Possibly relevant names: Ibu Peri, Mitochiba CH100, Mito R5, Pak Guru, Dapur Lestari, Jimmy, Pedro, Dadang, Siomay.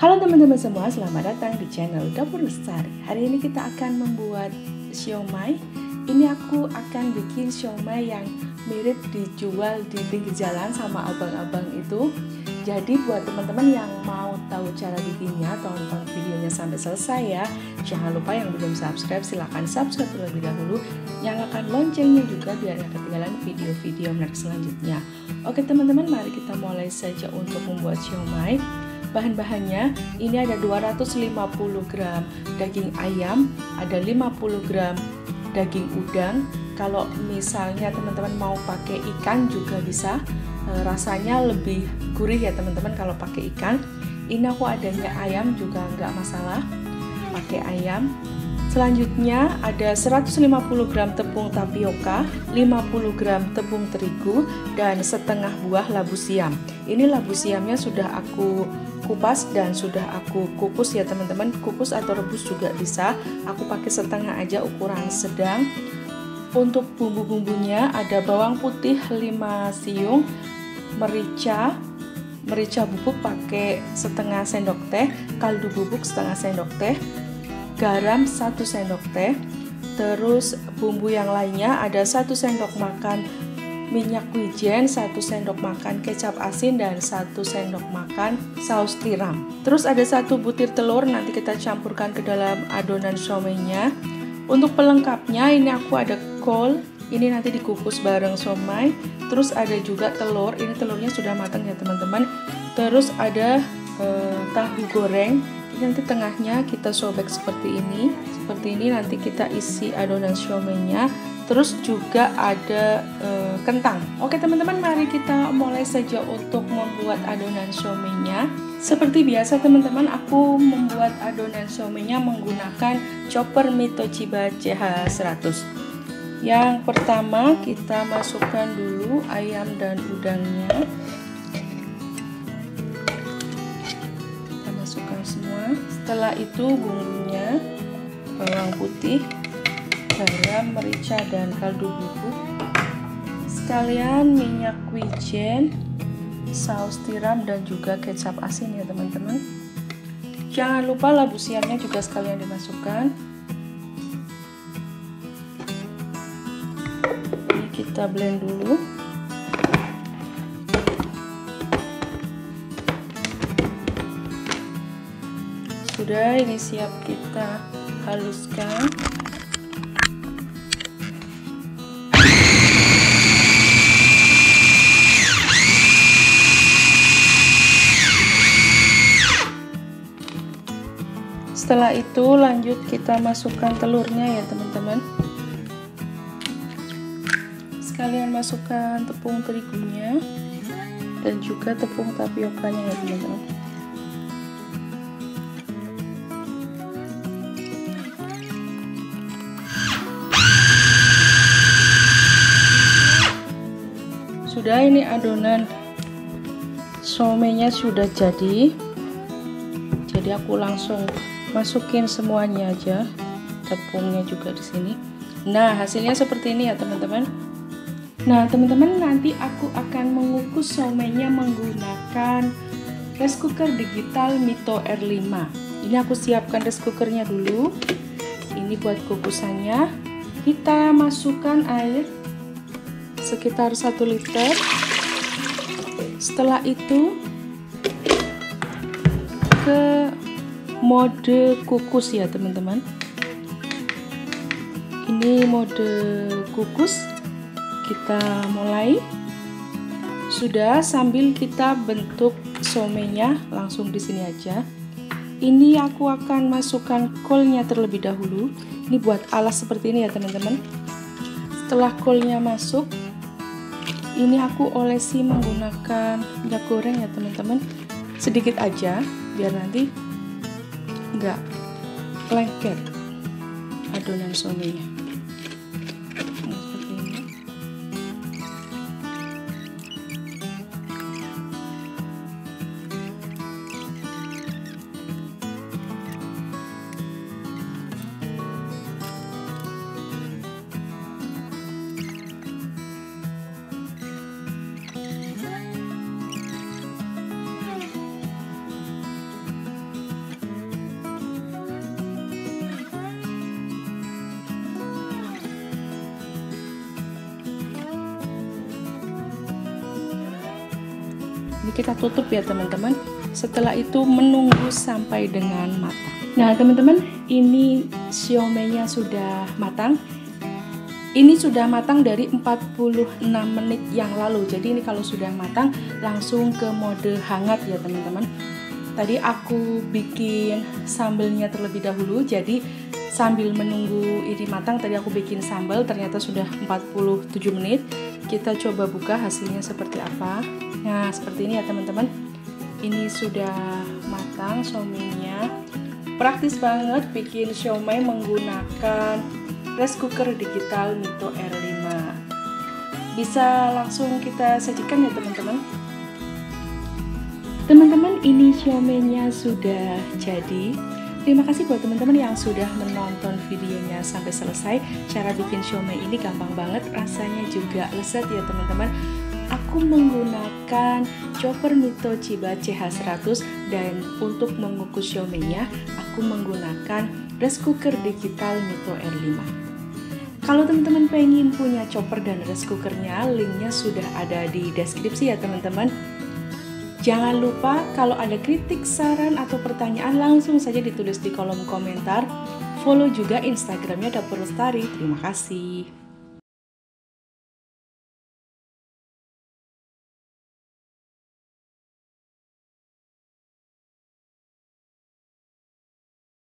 Halo teman-teman semua, selamat datang di channel Dapur Lestari. Hari ini kita akan membuat siomay. Ini aku akan bikin siomay yang mirip dijual di pinggir jalan sama abang-abang itu. Jadi buat teman-teman yang mau tahu cara bikinnya, tonton videonya sampai selesai ya. Jangan lupa yang belum subscribe, silahkan subscribe terlebih dahulu. Yang akan loncengnya juga biar gak ketinggalan video-video menarik selanjutnya. Oke teman-teman, mari kita mulai saja untuk membuat siomay. Bahan-bahannya ini ada 250 gram daging ayam, ada 50 gram daging udang. Kalau misalnya teman-teman mau pakai ikan juga bisa, rasanya lebih gurih ya teman-teman kalau pakai ikan. Ini aku adanya ayam juga nggak masalah, pakai ayam. Selanjutnya ada 150 gram tepung tapioka, 50 gram tepung terigu, dan setengah buah labu siam. Ini labu siamnya sudah aku kupas dan sudah aku kukus ya teman-teman, kukus atau rebus juga bisa. Aku pakai setengah aja, ukuran sedang. Untuk bumbu-bumbunya ada bawang putih 5 siung, merica bubuk pakai setengah sendok teh, kaldu bubuk setengah sendok teh, garam 1 sendok teh. Terus bumbu yang lainnya ada 1 sendok makan minyak wijen, 1 sendok makan kecap asin, dan 1 sendok makan saus tiram. Terus ada 1 butir telur, nanti kita campurkan ke dalam adonan siomaynya. Untuk pelengkapnya ini aku ada kol, ini nanti dikukus bareng siomay. Terus ada juga telur, ini telurnya sudah matang ya teman-teman. Terus ada tahu goreng. Nanti tengahnya kita sobek seperti ini. Seperti ini nanti kita isi adonan siomaynya. Terus juga ada kentang. Oke teman-teman, mari kita mulai saja untuk membuat adonan siomaynya. Seperti biasa teman-teman, aku membuat adonan siomaynya menggunakan chopper Mitochiba CH100. Yang pertama kita masukkan dulu ayam dan udangnya. Masukkan semua. Setelah itu bumbunya, bawang putih, garam, merica, dan kaldu bubuk, sekalian minyak wijen, saus tiram, dan juga kecap asin ya teman-teman. Jangan lupa labu siamnya juga sekalian dimasukkan. Ini kita blend dulu. Sudah, ini siap kita haluskan. Setelah itu lanjut kita masukkan telurnya ya teman-teman. Sekalian masukkan tepung terigunya dan juga tepung tapiokanya ya teman-teman. Sudah, ini adonan siomaynya sudah jadi aku langsung masukin semuanya aja, tepungnya juga di sini. Nah hasilnya seperti ini ya teman-teman. Nah teman-teman, nanti aku akan mengukus siomaynya menggunakan rice cooker digital Mito R5. Ini aku siapkan rice cookernya dulu. Ini buat kukusannya kita masukkan air sekitar 1 liter. Setelah itu ke mode kukus ya teman-teman. Ini mode kukus, kita mulai. Sudah, sambil kita bentuk siomaynya langsung di sini aja. Ini aku akan masukkan kolnya terlebih dahulu. Ini buat alas seperti ini ya teman-teman. Setelah kolnya masuk, ini aku olesi menggunakan minyak goreng ya teman-teman, sedikit aja biar nanti nggak lengket adonan siomaynya. Nah, seperti ini. Jadi kita tutup ya teman-teman. Setelah itu menunggu sampai dengan matang. Nah teman-teman, ini siomaynya sudah matang. Ini sudah matang dari 46 menit yang lalu. Jadi ini kalau sudah matang langsung ke mode hangat ya teman-teman. Tadi aku bikin sambelnya terlebih dahulu. Jadi sambil menunggu ini matang, tadi aku bikin sambal, ternyata sudah 47 menit. Kita coba buka hasilnya seperti apa. Nah seperti ini ya teman-teman. Ini sudah matang siomaynya. Praktis banget bikin siomay menggunakan rice cooker digital Mito R5. Bisa langsung kita sajikan ya teman-teman. Teman-teman, ini siomaynya sudah jadi. Terima kasih buat teman-teman yang sudah menonton videonya sampai selesai. Cara bikin siomay ini gampang banget, rasanya juga lezat ya teman-teman. Aku menggunakan chopper Mitochiba CH100 dan untuk mengukus siomaynya aku menggunakan rice cooker digital Mito R5. Kalau teman-teman pengen punya chopper dan rice cookernya, linknya sudah ada di deskripsi ya teman-teman. Jangan lupa kalau ada kritik, saran, atau pertanyaan langsung saja ditulis di kolom komentar. Follow juga Instagramnya Dapur Lestari. Terima kasih.